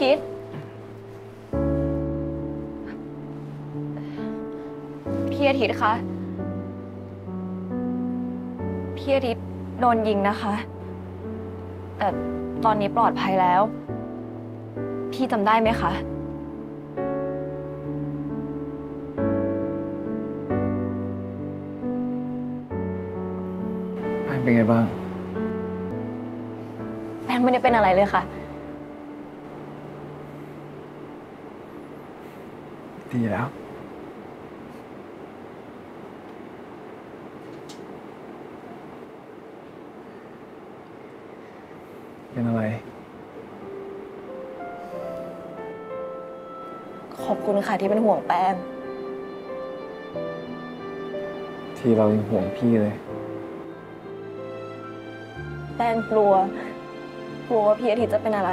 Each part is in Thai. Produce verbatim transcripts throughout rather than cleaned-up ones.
คิดพี่อาทิตย์คะพี่อาทิตย์โดนยิงนะคะแต่ตอนนี้ปลอดภัยแล้วพี่จำได้ไหมคะเป็นไงบ้างแป้งไม่ได้เป็นอะไรเลยค่ะดีแล้วเป็นอะไรขอบคุณค่ะที่เป็นห่วงแป้งที่เรายังห่วงพี่เลยแป้งกลัวกลัวว่าพี่อาทิตย์จะเป็นอะไร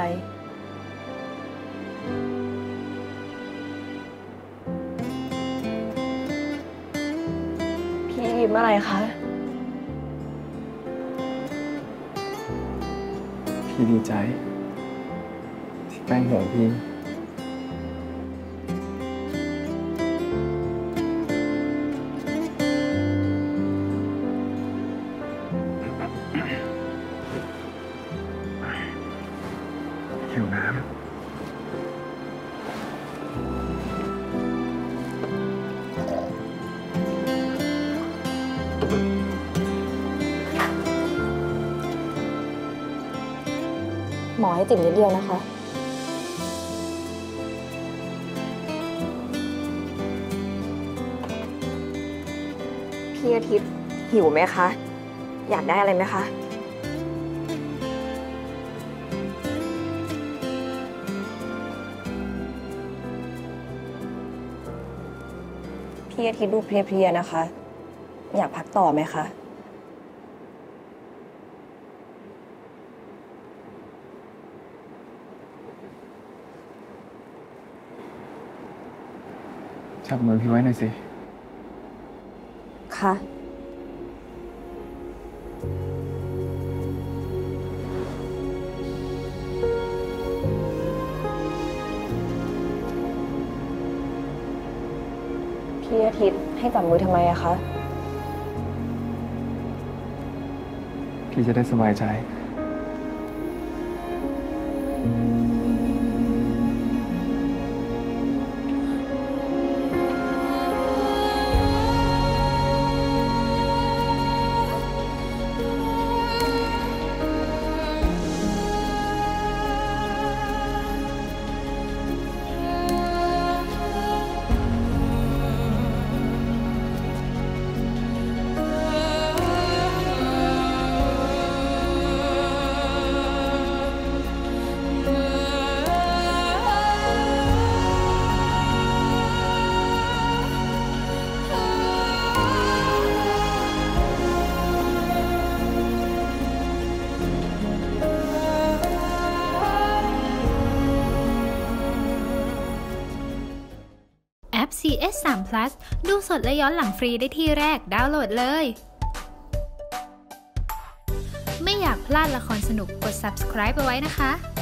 พี่ยิ้มอะไรคะพี่ดีใจที่แป้งห่วงพี่หมอให้ติ่มนิดเดียวนะคะพี่อาทิตย์หิวไหมคะอยากได้อะไรไหมคะพี่อาทิตย์ดูเพลียๆนะคะอยากพักต่อไหมคะจับมือพี่ไว้หน่อยสิค่ะพี่อาทิตย์ให้จับมือทำไมอะคะพี่จะได้สบายใจเชทรีพลัส ดูสดและย้อนหลังฟรีได้ที่แรกดาวน์โหลดเลยไม่อยากพลาดละครสนุกกด ซับสไครบ์ เอาไว้นะคะ